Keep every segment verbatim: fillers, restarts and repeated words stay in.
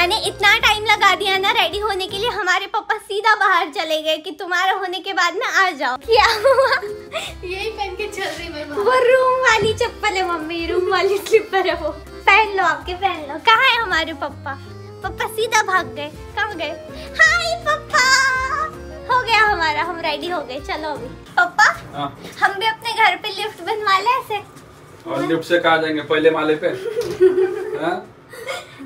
मैंने इतना टाइम लगा दिया ना रेडी होने के लिए, हमारे पापा सीधा बाहर चले गए कि तुम्हारा होने के बाद ना आ जाओ। क्या हुआ? यही पहन के चल रही मैं बाहर। वो रूम वाली चप्पल है मम्मी, रूम वाली स्लीपर है वो। पहन लो आपके, पहन लो। कहाँ है हमारे पापा? पापा सीधा भाग गए। कहाँ गए? हाय पापा, हो गया हमारा, हम रेडी हो गए। चलो अभी पापा हम भी अपने घर पे लिफ्ट बनवा ले ऐसे, और लिफ्ट से कहाँ जाएंगे, पहले माले पे?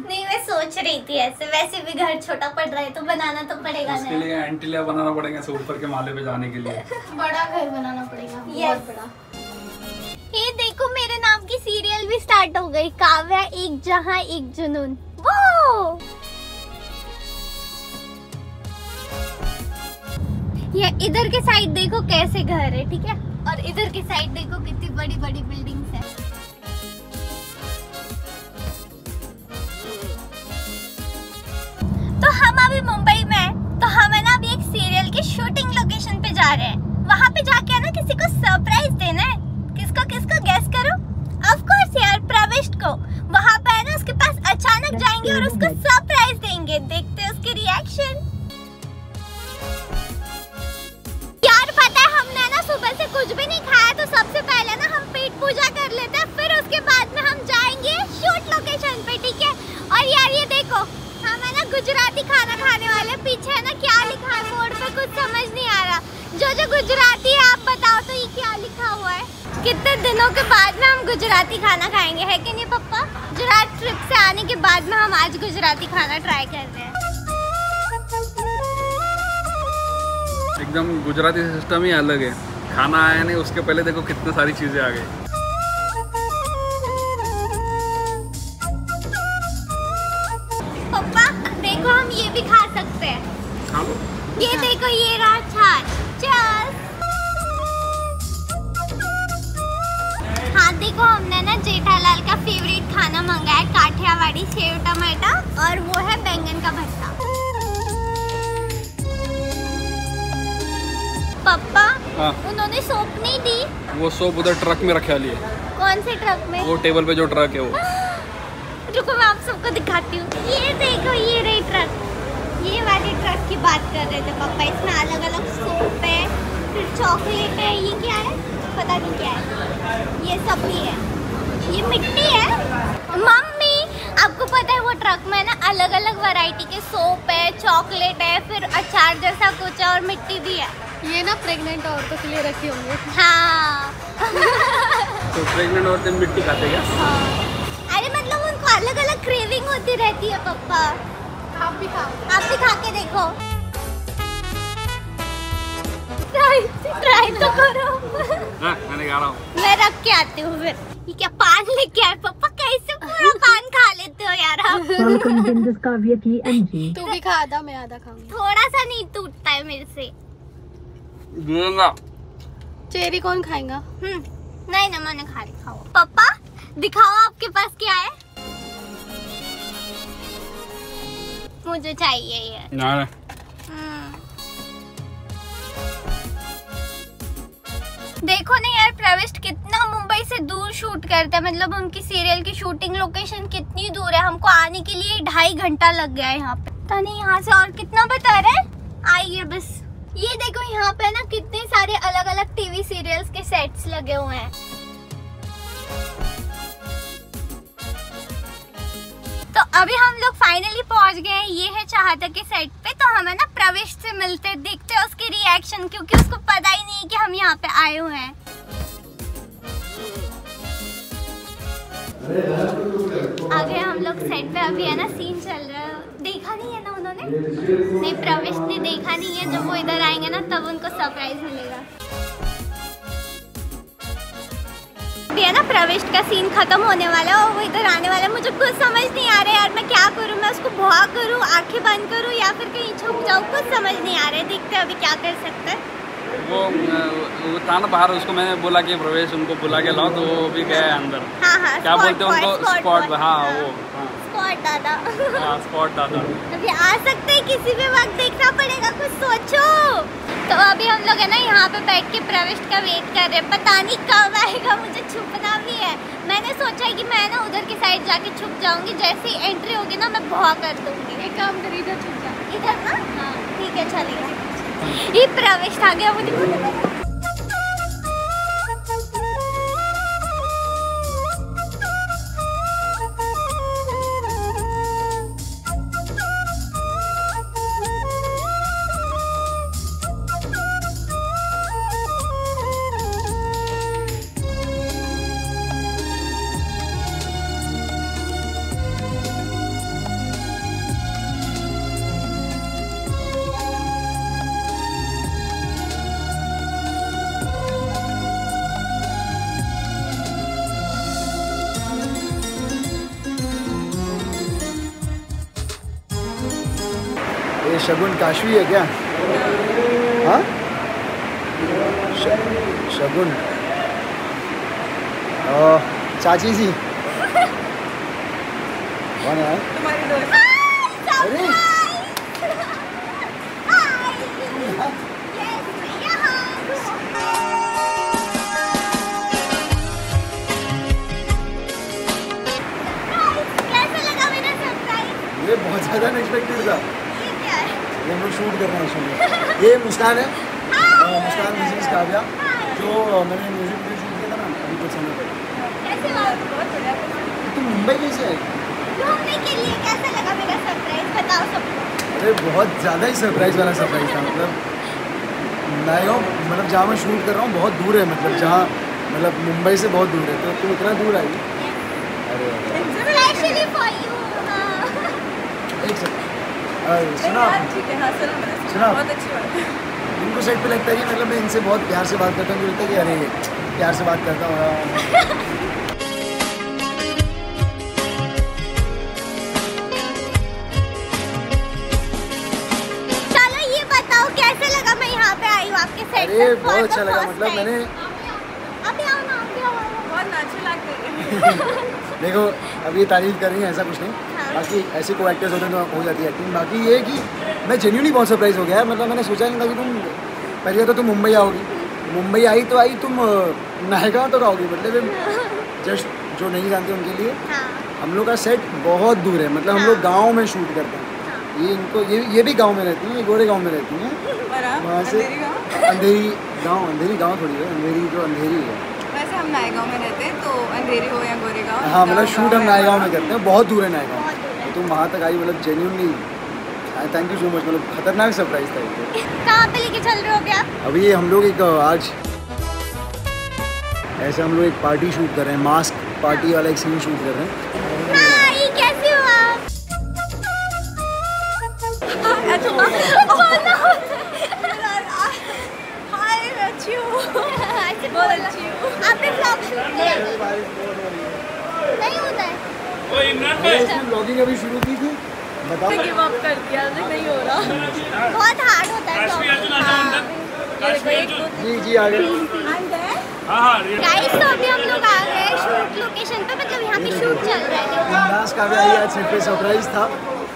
नहीं मैं सोच रही थी ऐसे, वैसे भी घर छोटा पड़ रहा है तो बनाना तो पड़ेगा। इसके लिए एंटीलिया बनाना पड़ेगा ऊपर के माले पे जाने के लिए। बड़ा घर बनाना पड़ेगा। yes. बहुत बड़ा। ये देखो मेरे नाम की सीरियल भी स्टार्ट हो गई, काव्या एक जहाँ एक जुनून। वो ये इधर के साइड देखो कैसे घर है, ठीक है, और इधर के साइड देखो कितनी बड़ी बड़ी बिल्डिंग्स है। तो हम अभी मुंबई में हैं, तो हम है ना अभी एक सीरियल की शूटिंग लोकेशन पे जा रहे हैं। वहाँ पे जाके है ना किसी को सरप्राइज देना है। किसको किसको गैस करो? ऑफ कोर्स यार प्रविष्ट को। वहाँ पे है ना उसके पास अचानक जाएंगे और उसको सरप्राइज देंगे। देखते हैं उसके रिएक्शन। सुबह से कुछ भी नहीं खाया तो सबसे पहले ना हम पेट पूजा कर लेते हैं, फिर उसके बाद में हम जाएंगे शूट लोकेशन पे, ठीक है। और यार ये देखो हम है ना गुजराती खाना खाने वाले। पीछे है ना क्या लिखा है बोर्ड पे कुछ समझ नहीं आ रहा। जो जो गुजराती है आप बताओ तो ये क्या लिखा हुआ है। कितने दिनों के बाद में हम गुजराती खाना खाएंगे, है कि नहीं पप्पा? गुजरात ट्रिप से आने के बाद में हम आज गुजराती खाना ट्राई कर रहे हैं। एकदम गुजराती सिस्टम ही अलग है। खाना आया नहीं उसके पहले देखो कितने सारी चीजें आ गई। पापा देखो हम ये भी खा सकते हैं। खा लो। ये देखो ये रहा छाछ। हाँ देखो हमने ना जेठालाल का फेवरेट खाना मंगाया है, काठियावाड़ी सेव टमाटा, और वो है बैंगन का भरता। पापा हाँ। उन्होंने सोप नहीं दी। वो सोप उधर ट्रक में रखा लिए। कौन से ट्रक में? वो टेबल पे जो ट्रक है वो। रुको मैं आप सबको दिखाती हूँ। ये देखो ये रही ट्रक। ये वाले ट्रक की बात कर रहे थे पापा। इसमें अलग अलग सोप है, फिर चॉकलेट है, ये क्या है पता नहीं क्या है, ये सब भी है, ये मिट्टी है। मम्मी आपको पता है वो ट्रक में ना अलग अलग वैरायटी के सोप है, चॉकलेट है, फिर अचार जैसा कुछ है, और मिट्टी भी है। ये ना प्रेग्नेंट औरतों के लिए रखी होंगे। हाँ। तो प्रेग्नेंट औरतें मिट्टी खाते क्या? हाँ। अरे मतलब उनको अलग अलग क्रेविंग होती रहती है पापा। आप भी खाओ, आप भी खा के देखो। ट्राई ट्राई तो करो। हाँ, मैंने खा रहा हूँ। मैं रख के आती हूँ फिर। ये क्या पान लेके आए पापा? कैसे पूरा पान खा लेते हो यार आप? तू भी खा, आधा मैं आधा खाऊंगी। थोड़ा सा नहीं टूटता है मेरे से। चेरी कौन खाएगा? नहीं ना मैंने खा ली। खाओ पापा, दिखाओ आपके पास क्या है। मुझे चाहिए ये। ना ना। देखो ना यार प्रविष्ट कितना मुंबई से दूर शूट करता है। मतलब उनकी सीरियल की शूटिंग लोकेशन कितनी दूर है। हमको आने के लिए ढाई घंटा लग गया है यहाँ पे। तो नहीं यहाँ से और कितना बता रहे हैं? आइए बस। ये देखो यहाँ पे ना कितने सारे अलग अलग टीवी सीरियल्स के सेट्स लगे हुए हैं। तो अभी हम लोग फाइनली पहुँच गए हैं ये है चाहते के सेट पे। तो हम है ना प्रविष्ट से मिलते हैं, देखते हैं उसके रिएक्शन, क्योंकि उसको पता ही नहीं कि हम यहाँ पे आए हुए हैं। आगे हम लोग सेट पे अभी है ना सीन चल रहा है। देखा नहीं है ना उन्होंने? नहीं प्रविष्ट ने देखा नहीं है। जब वो इधर आएंगे ना तब उनको सरप्राइज मिलेगा। अभी है ना प्रविष्ट का सीन खत्म होने वाला है और वो इधर आने वाला है। मुझे कुछ समझ नहीं आ रहा है यार, मैं क्या करूँ? मैं उसको भगा करूँ, आंखें बंद करूँ, या फिर कहीं छुप जाऊँ? कुछ समझ नहीं आ रहा है। देखते अभी क्या कर सकते हैं। वो वो था ना बाहर, उसको मैंने बोला कि प्रवेश उनको बुला के लाओ, तो वो भी गया अंदर। हाँ, हाँ, क्या बोलते हैं उनको? स्पॉट। हाँ वो स्पॉट दादा। हाँ स्पॉट दादा। अभी आ सकते हैं किसी भी वक्त, देखना पड़ेगा, कुछ सोचो। तो अभी हम लोग है ना यहाँ पे बैठ के प्रविष्ट का वेट कर रहे हैं, पता नहीं कब आएगा। मुझे छुपना भी है, मैंने सोचा है कि मैं ना उधर की साइड जाके छुप जाऊंगी, जैसे ही एंट्री होगी ना मैं भौंह कर दूंगी। एक काम कर, इधर छुप जा, इधर ना। हाँ ठीक है, चलिए। ये प्रविष्ट आ गया, मुझे शगुन काशवी है क्या? हाँ शगुन चाची जी कौन है? अरे ये बहुत ज़्यादा अनएक्सपेक्टेड था। ये हम शूट कर रहे हैं उसमें। ये मुस्कान है, मुस्कान मिसेस काव्या, जो मैंने म्यूजिक वीडियो शूट किया था ना अभी कुछ समय पहले। तुम मुंबई कैसे आए? घूमने के लिए। कैसा लगा मेरा सरप्राइज, बताओ सबको। अरे बहुत ज़्यादा ही सरप्राइज वाला सरप्राइज था। मतलब मैं हूँ मतलब जहाँ मैं शूट कर रहा हूँ बहुत दूर है, मतलब जहाँ मतलब मुंबई से बहुत दूर है, तो तुम इतना दूर आई। अरे सुना सुना इनको सेट पे लगता है कि मतलब मैं इनसे बहुत प्यार से बात करता हूँ, लगता है कि अरे प्यार से बात करता हूँ। चलो ये बताओ कैसे लगा मैं यहाँ पे आई हूँ आपके सेट पे? अरे बहुत अच्छा लगा, मतलब मैंने अभी आओ ना अभी आओ बहुत नाचू लग। देखो अब ये तारीफ कर रही है, ऐसा कुछ नहीं, बाकी ऐसे को एक्टर्स होते हैं तो हो जाती है एक्टिंग। बाकी ये कि मैं जेन्यूनली बहुत सरप्राइज हो गया है, मतलब मैंने सोचा नहीं था कि तुम पहले तो तुम मुंबई आओगी। मुंबई आई तो आई, तुम नायका तो रहोगी, मतलब जस्ट जो नहीं जानते उनके लिए हम लोग का सेट बहुत दूर है, मतलब हम लोग गाँव में शूट करते हैं। ये इनको ये ये भी गाँव में रहती हैं, ये गोरे गाँव में रहती हैं, वहाँ से अंधेरी गाँव, अंधेरी गाँव थोड़ी है, अंधेरी जो अंधेरी है। वैसे हम नायगांव में रहते हैं, तो अंधेरी हो या गोरेगांव, हाँ मतलब शूट हम नायगांव में करते हैं, बहुत दूर है नायगांव। तुम वहाँ तक आई, मतलब genuinely thank you so much, मतलब खतरनाक सरप्राइज था ये। कहाँ पे लेके चल रहे हो क्या? अभी हम लोग एक आज ऐसे हम लोग एक पार्टी शूट कर रहे हैं, मास्क पार्टी वाला एक सीन शूट कर रहे हैं। हाँ, ये कैसे हुआ? बहुत अच्छी हो। आपने ब्लॉग शुरू किया? नहीं होता है। ओए इमरान भाई, इसने ब्लॉगिंग अभी शुरू की थी, बताओ। मैं गिव अप कर दिया, नहीं हो रहा। बहुत हार्ड होता है ब्लॉगिंग। जी जी आ गए। हां हां गाइस, तो अभी हम लोग आ गए शूट लोकेशन पे, मतलब यहां पे शूट चल रहा है। इमरान का भी आई आज पे सरप्राइज था,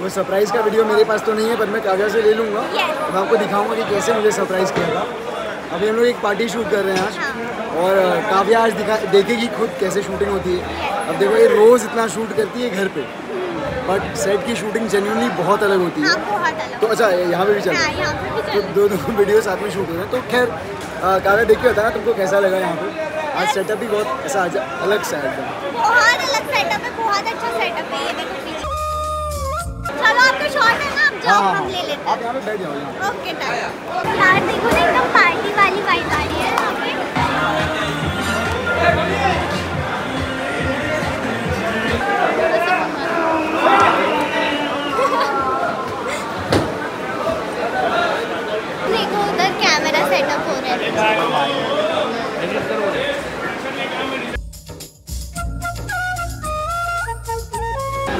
वो सरप्राइज का वीडियो मेरे पास तो नहीं है, पर मैं काव्या से ले लूंगा, मैं आपको दिखाऊंगा कि कैसे मुझे सरप्राइज किया था। अभी हम लोग एक पार्टी शूट कर रहे हैं आज, और काव्या आज दिखा देखेगी खुद कैसे शूटिंग होती है। अब देखो ये रोज़ इतना शूट करती है घर पे, बट सेट की शूटिंग जेन्युइनली बहुत अलग होती है। हाँ, अलग। तो अच्छा यहाँ पे भी चल रहा है, तो दो दो वीडियो साथ में शूट हो रहे हैं। तो खैर काव्या देख के बताना तुमको कैसा लगा यहाँ पे आज सेटअप, भी बहुत ऐसा अलग सा है। वाली वाइट गाड़ी है यहाँ पे। देखो उधर कैमरा सेटअप हो रहा है।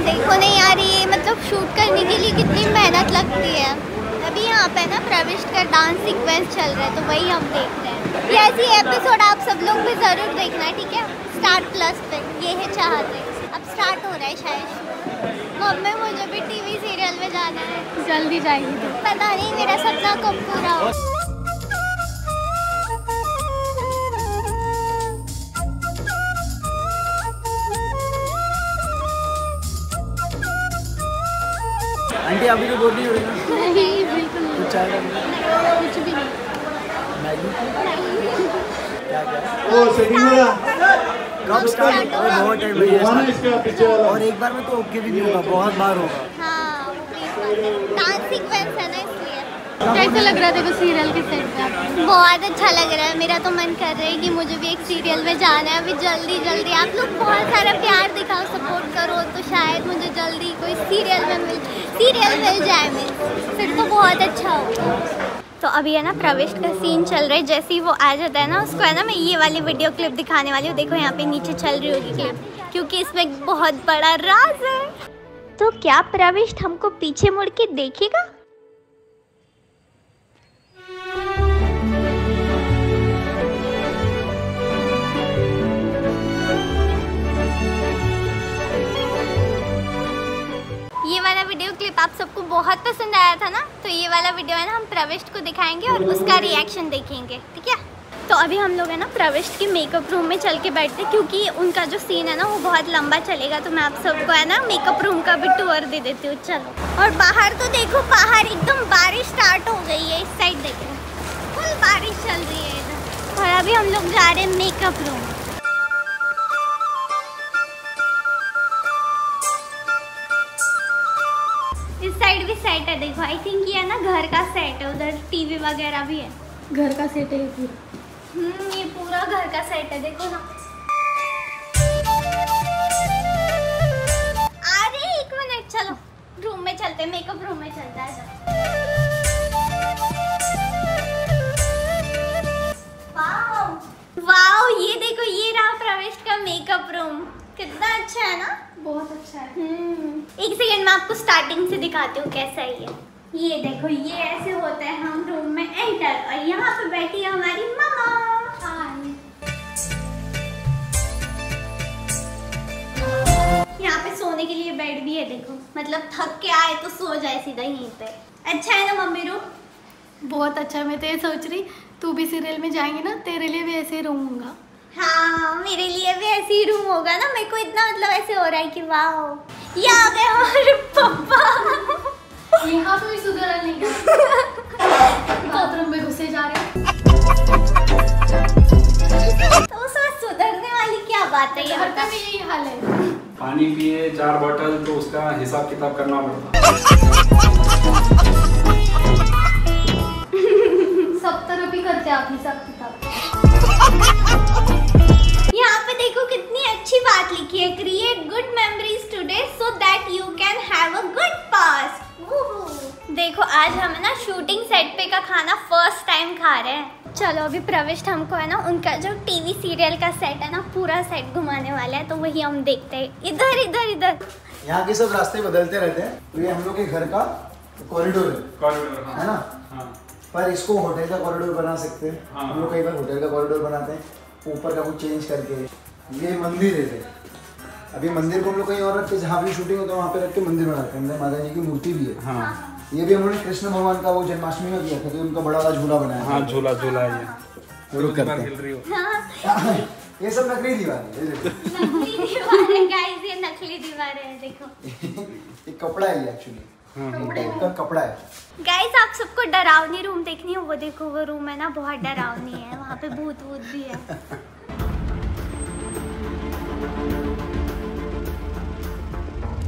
देखो नहीं यार, ये मतलब शूट करने के लिए कितनी मेहनत लगती है। अभी यहाँ पे ना प्रविष्ट का डांस सीक्वेंस चल रहा है, तो वही हम देख रहे हैं। ये ऐसी एपिसोड आप सब लोग भी जरूर देखना, ठीक है? स्टार प्लस पे ये है चाहते। अब स्टार्ट हो रहा है शायद। मम्मी मुझे भी टीवी सीरियल में जाना है। जल्दी जाएगी, पता नहीं मेरा सपना कब पूरा हो। नहीं, अभी तो बोल नहीं हो रही ना। नहीं बिल्कुल नहीं। कुछ चाय कुछ भी नहीं। मैगी क्या क्या? ओ सही बोला। कब स्टार्ट? अरे बहुत टाइम भैया। और एक बार में तो ओके भी नहीं होगा, बहुत बार होगा। हाँ डांस सीक्वेंस है ना, इसलिए। कैसा लग रहा था वो सीरियल के सेट का? बहुत अच्छा लग रहा है। मेरा तो मन कर रहा है कि मुझे भी एक सीरियल में जाना है अभी जल्दी जल्दी। आप लोग बहुत सारा प्यार दिखाओ, सपोर्ट करो, तो शायद मुझे जल्दी कोई सीरियल में मिल सीरियल मिल जाए मेरे, फिर तो बहुत अच्छा होगा। तो अभी है ना प्रविष्ट का सीन चल रहा है, जैसे ही वो आ जाता है ना, उसको है ना मैं ये वाली वीडियो क्लिप दिखाने वाली हूँ। देखो यहाँ पे नीचे चल रही होगी क्लिप, क्योंकि इसमें बहुत बड़ा राज है। तो क्या प्रविष्ट हमको पीछे मुड़ के देखेगा? ये वाला वीडियो क्लिप आप सबको बहुत पसंद आया था ना, तो ये वाला वीडियो है ना हम प्रविष्ट को दिखाएंगे और उसका रिएक्शन देखेंगे, ठीक है? तो अभी हम लोग है ना प्रविष्ट के मेकअप रूम में चल के बैठते, क्योंकि उनका जो सीन है ना वो बहुत लंबा चलेगा, तो मैं आप सबको है ना मेकअप रूम का भी टूर दे देती हूँ। चलो। और बाहर तो देखो, बाहर एकदम बारिश स्टार्ट हो गई है, इस साइड देखो फुल बारिश चल रही है इधर। और अभी हम लोग जा रहे हैं मेकअप रूम। इस साइड भी सेट है, देखो आई थिंक ये है ना घर का सेट है, उधर टीवी वगैरह भी है। घर का सेट है ये। हम्म ये पूरा घर का सेट है, देखो ना। अरे एक मिनट, चलो रूम में चलते हैं, मेकअप रूम में चलता है। वाओ वाओ, ये देखो ये रहा प्रविष्ट का मेकअप रूम, कितना अच्छा है ना, बहुत अच्छा है। एक सेकेंड मैं आपको स्टार्टिंग से दिखाती हूँ कैसा है ये। ये देखो ये ऐसे होता है, हम रूम में एंटर, और यहाँ पे बैठी है हमारी मामा। यहाँ पे सोने के लिए बेड भी है, देखो मतलब थक के आए तो सो जाए सीधा यहीं पे। अच्छा है ना मम्मी रूम? बहुत अच्छा है। मैं तो ये सोच रही तू भी सीरियल में जाएंगी ना, तेरे लिए भी ऐसे रूम होगा। हाँ मेरे लिए भी ऐसे ही रूम होगा ना, मेरे को इतना मतलब ऐसे हो रहा है कि वाह ये आ गए हमारे पापा। यहाँ पे भी सुधरा नहीं बाथरूम में घुसे जा रहे हैं। तो उस वक्त सुधरने वाली क्या बात है, घर का भी यही हाल है। पानी पिए चार बोतल तो उसका हिसाब किताब करना पड़ता है। सब तरफ ही करते आप हिसाब किताब। यहाँ पे देखो कितनी अच्छी बात लिखी है, create good memories today so that you can have a good past. देखो आज हम ना शूटिंग सेट पे का खाना फर्स्ट टाइम खा रहे हैं। चलो अभी प्रविष्ट हमको है ना उनका जो टीवी सीरियल का सेट है ना पूरा सेट घुमाने वाला है, तो वही हम देखते हैं। इधर इधर इधर यहाँ के सब रास्ते बदलते रहते हैं, तो ये हम लोग के घर का कॉरिडोर है, कॉरिडोर है ना। हाँ। पर इसको होटल का कॉरिडोर बना सकते हैं। हाँ। हम लोग कई बार होटल का कॉरिडोर बनाते हैं, ऊपर का कुछ चेंज करके। ये मंदिर है, अभी मंदिर को हम लोग कहीं और रखते, जहाँ भी शूटिंग होता है वहाँ पे रख के मंदिर बनाते हैं। माता जी की मूर्ति भी है। हाँ। ये भी हमने कृष्ण भगवान का वो जन्माष्टमी में किया था, तो उनका बड़ा वाला झूला बनाया। हाँ झूला झूला है ये। लोग करते हैं ये सब नकली दीवारें, ये नकली दीवारें हैं देखो। ये कपड़ा है एक्चुअली, कपड़ा है। गाइस आप सबको डरावनी रूम देखनी है, वो देखो वो रूम है ना बहुत डरावनी है, वहाँ पे भूत भूत भी है।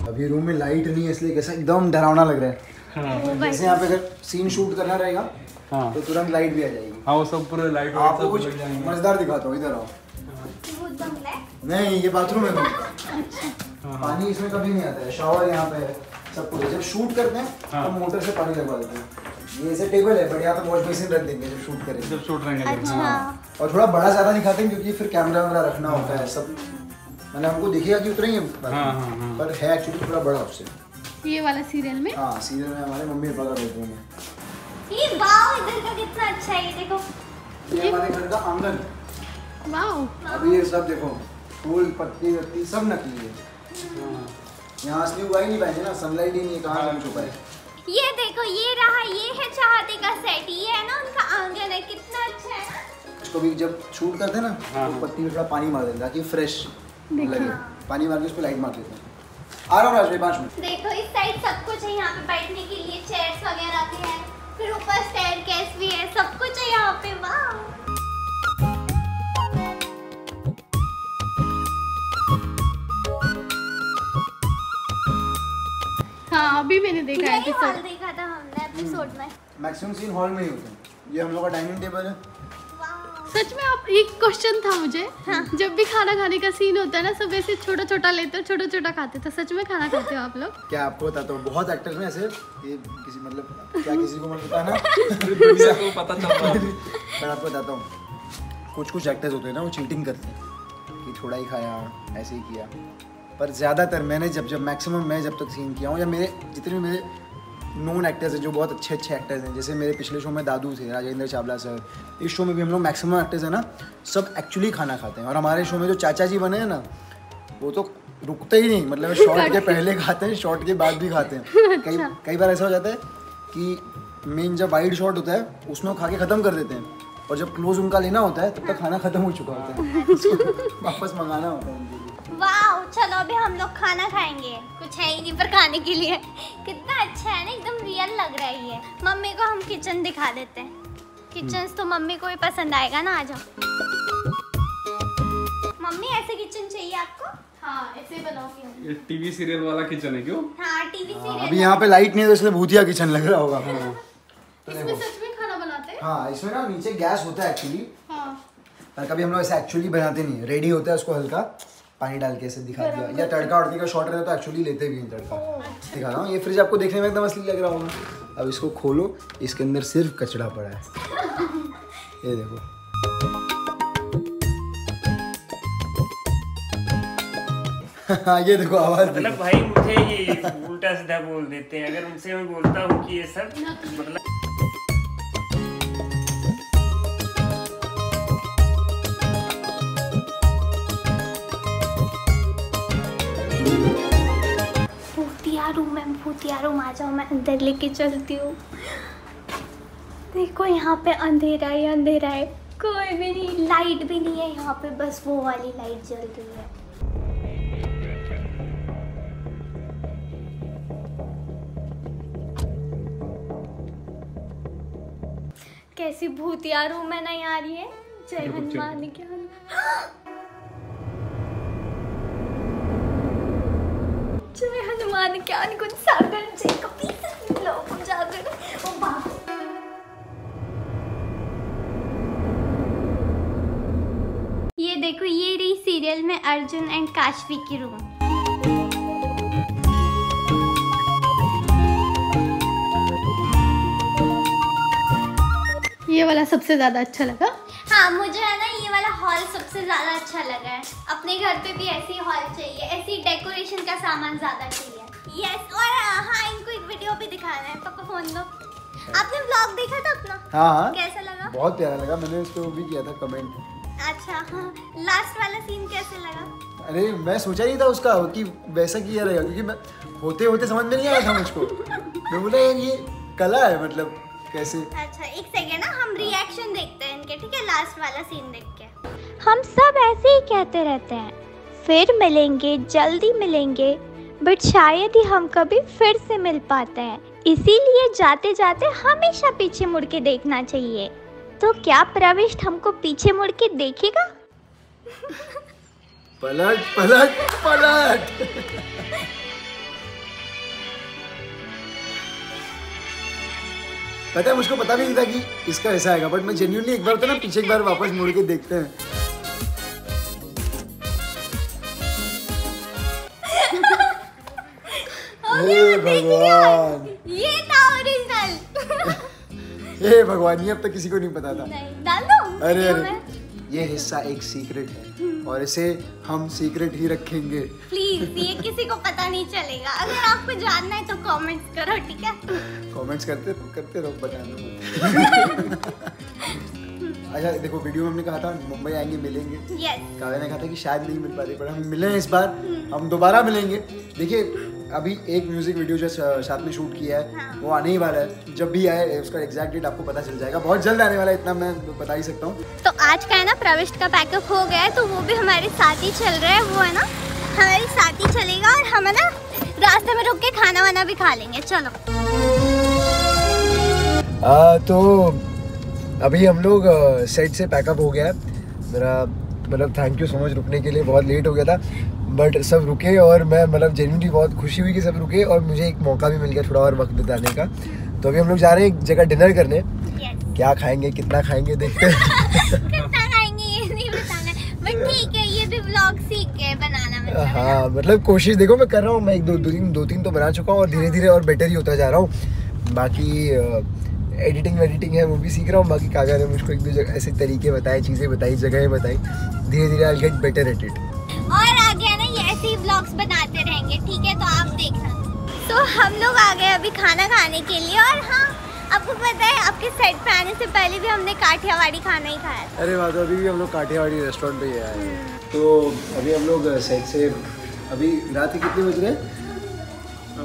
अभी रूम में लाइट नहीं है, इसलिए कैसा एकदम डरावना लग रहा है। हाँ। जैसे यहाँ पे अगर सीन शूट करना रहेगा। हाँ। तो तुरंत लाइट भी आ जाएगी। हाँ वो सब पूरे लाइट। आपको कुछ मजेदार दिखाता हूँ, इधर आओ। नहीं ये बाथरूम है, पानी इसमें कभी नहीं आता है, शॉवर यहाँ पे है सब कुछ। जब शूट करते हैं तो मोटर से पानी लगवा देते हैं। ये ऐसे टेबल है, बढ़िया तो वॉश बेसिन रख देंगे जब शूट करेंगे, जब शूट रहेंगे। अच्छा। और थोड़ा बड़ा ज्यादा दिखाते हैं क्योंकि फिर कैमरा वगैरह रखना होता है सब, मैंने हमको दिखेगा कि उतना ही है, पर है एक्चुअली थोड़ा बड़ा ऑप्शन ये वाला सीरियल में। हाँ सीरियल में हमारे मम्मी पापा रहते हैं। ये वाओ इधर का कितना अच्छा है, ये देखो ये हमारे घर का आंगन। वाओ अभी ये सब देखो फूल पत्ती वत्ती सब नकली है, यहाँ असली उगाई नहीं पाएंगे ना, सनलाइट ही नहीं, कहाँ से छुपा है। ये देखो ये रहा ये है चाहते का सेट, ये है ना उनका आंगन है, कितना अच्छा है ना। इसको भी जब शूट करते हैं ना तो पत्ती में थोड़ा पानी मार देते हैं ताकि फ्रेश लगे, पानी मार के उस पर लाइट मार देते हैं। आ रहा हूँ पाँच मिनट। देखो इस साइड सब कुछ है, यहाँ पे बैठने के लिए चेयर्स वगैरह भी हैं, फिर ऊपर स्टेयरकेस भी है, सब कुछ है यहाँ पे। वाह हाँ, अभी मैंने देखा है कि हॉल देखा था हमने अपने शॉट में। मैक्सिमम सीन हॉल में ही होते हैं। ये हम लोग का डाइनिंग टेबल है। सच में आप एक क्वेश्चन था मुझे हाँ। जब भी खाना खाने का सीन होता है ना, सब ऐसे छोटा छोटा लेते हो, छोटा छोटा खाते हो, तो सच में खाना खाते हो आप लोग? क्या आपको बताता तो हूँ, बहुत एक्टर्स में ऐसे ये किसी मतलब क्या किसी को मत बताना को पता चलता है। पर आपको बताता हूँ, कुछ कुछ एक्टर्स होते हैं ना वो चीटिंग करते हैं कि थोड़ा ही खाया, ऐसे ही किया। पर ज़्यादातर मैंने जब जब मैक्सिमम मैं जब तक सीन किया हूँ, या मेरे जितने भी मेरे नॉन एक्टर्स हैं जो बहुत अच्छे अच्छे एक्टर्स हैं, जैसे मेरे पिछले शो में दादू थे, राजेंद्र चावला सर, इस शो में भी हम लोग मैक्सिमम एक्टर्स हैं ना, सब एक्चुअली खाना खाते हैं। और हमारे शो में जो चाचा जी बने हैं ना, वो तो रुकते ही नहीं, मतलब शॉट के पहले खाते हैं, शॉट के बाद भी खाते हैं। कई कई बार ऐसा हो जाता है कि मेन जब वाइड शॉट होता है उसमें वो खा के ख़त्म कर देते हैं, और जब क्लोज उनका लेना होता है तब तक खाना खत्म हो चुका होता है, वापस मंगाना होता है उनके लिए। वाह चलो अभी हम लोग खाना खाएंगे, कुछ है ही नहीं पर खाने के लिए। कितना अच्छा है ना, एकदम रियल लग रहा है ये। मम्मी को हम किचन दिखा देते हैं, किचन तो मम्मी को भी पसंद आएगा ना। आ जाओ मम्मी, ऐसे किचन चाहिए आपको? हाँ ऐसे बनाओगे। ये टीवी सीरियल वाला किचन है क्यों? हाँ टीवी सीरियल। अभी यहाँ पे लाइट नहीं है तो इसलिए भूतिया किचन लग रहा होगा। इसमें सच में खाना बनाते हैं? हाँ इसमें ना नीचे गैस होता है एक्चुअली, पर कभी हम लोग ऐसे एक्चुअली बनाते नहीं। रेडी होता है, उसको हल्का पानी डाल के ऐसे दिखा दिया, या तड़का उड़के का शॉर्ट रहता है तो एक्चुअली लेते भी हैं तड़का। दिखा रहा हूँ, ये फ्रिज आपको देखने में एकदम असली लग रहा होगा। अब इसको खोलो, इसके अंदर सिर्फ कचरा पड़ा है, ये देखो। हाँ ये देखो आवाज। मतलब भाई मुझे ये उल्टा सीधा बोल देते हैं, अगर उनसे मैं बोलता हूँ कि ये सब मतलब रूम में भूतिया रूम। आ जाओ, मैं अंदर लेके चलती हूँ। देखो यहाँ पे अंधेरा ही अंधेरा है, कोई भी नहीं, लाइट भी नहीं है यहाँ पे, बस वो वाली लाइट जल रही है। कैसी भूतिया रूम है ना यार ये। जय हनुमान के हनुमान, जय हनुमान ज्ञान गुण सागर जय कपीस लोक उजागर। ओ बाप, ये देखो ये रही सीरियल में अर्जुन एंड काशवी की रूम। ये वाला सबसे ज्यादा अच्छा लगा। हाँ मुझे है ना ये वाला हॉल सबसे ज़्यादा अच्छा लगा है। अपने घर पे भी ऐसी हॉल चाहिए, ऐसी डेकोरेशन का सामान ज़्यादा चाहिए। यस। और हाँ इनको एक वीडियो भी दिखाना है। पापा फोन दो। आपने व्लॉग देखा था अपना? हाँ कैसा लगा? बहुत प्यारा लगा, मैंने उसको भी किया था कमेंट। अच्छा हाँ, लास्ट वाला सीन कैसे लगा? अरे मैं सोचा नहीं था उसका कि वैसा किया रहेगा, क्योंकि मैं होते होते समझ में नहीं आया था मुझको। मैं बोला यार ये कला है, मतलब कैसे। अच्छा एक सेकेंड ना, हम रिएक्शन देखते हैं इनके, ठीक है? लास्ट वाला सीन देख के। हम सब ऐसे ही कहते रहते हैं, फिर मिलेंगे, जल्दी मिलेंगे, बट शायद ही हम कभी फिर से मिल पाते हैं। इसीलिए जाते जाते हमेशा पीछे मुड़ के देखना चाहिए। तो क्या प्रविष्ट हमको पीछे मुड़ के देखेगा? पलट पलट पलट। पता है मुझको पता भी नहीं था कि इसका ऐसा आएगा, बट मैं जेन्युइनली एक बार तो ना पीछे एक बार वापस मुड़ के देखते हैं। हे भगवान, ये था ओरिजिनल। हे भगवान, ये अब तक किसी को नहीं पता था। डाल दो। अरे अरे ये हिस्सा एक सीक्रेट है और इसे हम सीक्रेट ही रखेंगे। प्लीज ये किसी को पता नहीं चलेगा। अगर आपको जानना है तो कमेंट्स करो, ठीक है? कमेंट्स करते करते रहो, बताना। अच्छा देखो वीडियो में हमने कहा था मुंबई आएंगे मिलेंगे। yes. काव्या ने कहा था कि शायद नहीं मिल पाते, पर हम मिले इस बार। hmm. हम दोबारा मिलेंगे। देखिए अभी एक म्यूजिक वीडियो जो साथ में शूट किया है हाँ। वो आने ही वाला है, जब भी आए उसका एग्जैक्ट डेट आपको पता चल जाएगा। बहुत जल्द आने वाला है, इतना मैं बता ही सकता हूँ। तो आज का है ना प्रविष्ट का पैकअप हो गया है, तो वो भी हमारे साथ ही चल रहा है, वो है ना हमारे साथ ही चलेगा। और हम है ना रास्ते में रुक के खाना वाना भी खा लेंगे। चलो आ, तो अभी हम लोग सेट से पैकअप हो गया है मेरा, मतलब थैंक यू सो मच रुकने के लिए। बहुत लेट हो गया था बट सब रुके और मैं मतलब जेन्युइनली बहुत खुशी हुई कि सब रुके और मुझे एक मौका भी मिल गया थोड़ा और वक्त बिताने का। तो अभी हम लोग जा रहे हैं एक जगह डिनर करने। yes. क्या खाएंगे कितना खाएंगे देखते हैं। ठीक है, ये भी व्लॉग सीख के बनाना मतलब। हाँ मतलब कोशिश देखो मैं कर रहा हूँ, मैं एक दो दो तीन दो तीन तो बना चुका हूँ और धीरे धीरे और बेटर ही होता जा रहा हूँ। बाकी एडिटिंग वेडिटिंग है वो भी सीख रहा हूँ। बाकी काका ने मुझको एक दो जगह ऐसे तरीके बताए, चीज़ें बताई, जगहें बताई। धीरे धीरे I get better at it और आगे है ना, ये ऐसे ही व्लॉग्स बनाते रहेंगे। ठीक है, तो आप देखना। तो हम लोग आ गए अभी खाना खाने के लिए। और हाँ आपको पता है, आपके सेट पे आने से पहले भी हमने काठियावाड़ी खाना ही खाया था। अरे वाह, तो अभी भी हम लोग काठियावाड़ी रेस्टोरेंट पे ही आए हैं। तो अभी हम लोग सेट से अभी रात के कितने बज रहे हैं?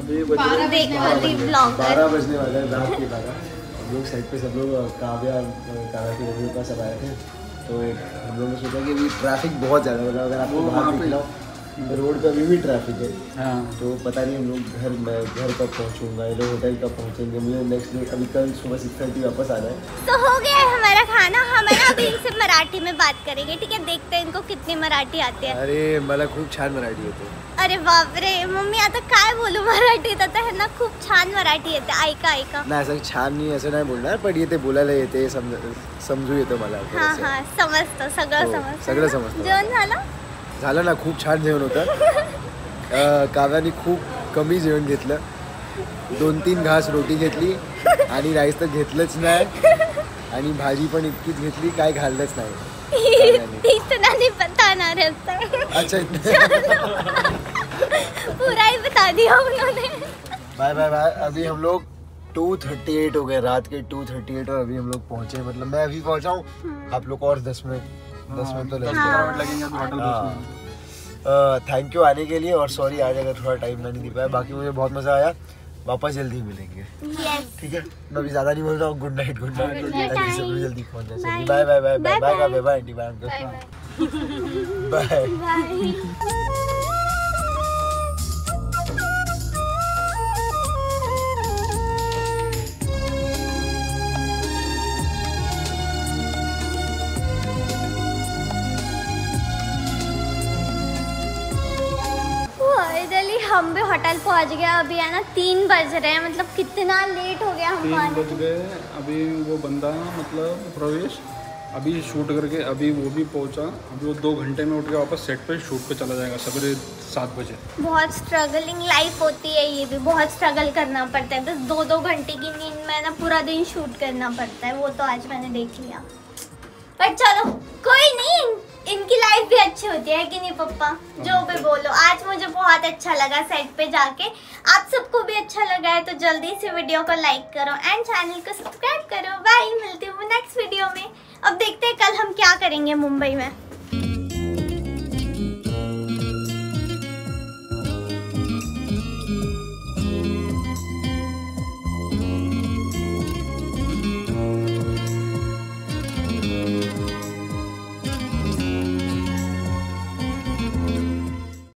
अभी बारह बजने वाले हैं रात के। बारह हम लोग सेट पे सब लोग काव्या काव्या के लोगों का सब आए थे। तो हम लोग ने सोचा कि अभी ट्रैफिक बहुत ज़्यादा हो रहा है, अगर आपको बाहर निकलाओ रोड पर अभी भी ट्रैफिक है। हाँ। तो पता नहीं हम लोग घर में घर कब पहुँचूंगा, ये लोग होटल कब पहुँचेंगे। मुझे नेक्स्ट डे अभी कल सुबह सिक्स थर्टी वापस आना है। तो हो गया है हमारा खाना। हमारा अभी इनसे मराठी में बात करेंगे। ठीक है, देखते हैं इनको कितने मराठी आते हैं। अरे मला खूप छान मराठी येते। अरे बाप रे मम्मी, आता काय बोलू मराठी येतात ह्यांना, खूप छान मराठी येते। ऐका ऐका नाही, असं छान नाही असं नाही बोलणार, पण येते बोलायला येते, समजू येतो मला। हां हां समजतं, सगळं समजतं, सगळं समजतं। जेवण झालं? झालं ना, खूप छान जेवण होतं। काव्याने खूप कमी जेवण घेतलं, दोन तीन घास रोटी घेतली आणि राईस तर घेतलंच नाही आणि भाजी पण इतकीच घेतली, काय घाललंच नाही। इतना नहीं पता ना रहता है। अच्छा पूरा ही बता दिया उन्होंने। Bye bye bye. अभी हम लोग टू थर्टी एट हो गए, रात के टू थर्टी एट और अभी हम लोग पहुँचे। मतलब मैं अभी पहुँचा हूँ, आप लोग और दस मिनट दस मिनट तो लगेंगे। थैंक यू आने के लिए और सॉरी आज अगर थोड़ा टाइम मैं नहीं दे पाया। बाकी मुझे बहुत मजा आया, वापस जल्दी मिलेंगे। ठीक है, मैं अभी ज्यादा नहीं बोल रहा हूँ। गुड नाइट गुड नाइट, सब जल्दी पहुँच जाए। Bye bye bye bye bye bye bye aunty, bye uncle, bye. हम भी होटल पहुंच गया। अभी है ना तीन बज रहे हैं, मतलब कितना लेट हो गया। हम तीन बज गए। अभी वो बंदा मतलब प्रवेश अभी शूट करके अभी वो भी पहुंचा। अभी वो दो घंटे में उठ के वापस सेट पे शूट पे चला जाएगा सवेरे सात बजे। बहुत स्ट्रगलिंग लाइफ होती है, ये भी बहुत स्ट्रगल करना पड़ता है। बस दो दो घंटे की नींद में ना पूरा दिन शूट करना पड़ता है, वो तो आज मैंने देख लिया। पर चलो कोई नहीं, इनकी लाइफ भी अच्छी होती है कि नहीं पप्पा? जो भी बोलो। आज मुझे बहुत अच्छा लगा सेट पे जाके, आप सबको भी अच्छा लगा है तो जल्दी से वीडियो को लाइक करो एंड चैनल को सब्सक्राइब करो। बाय, मिलती हूँ नेक्स्ट वीडियो में। अब देखते हैं कल हम क्या करेंगे मुंबई में।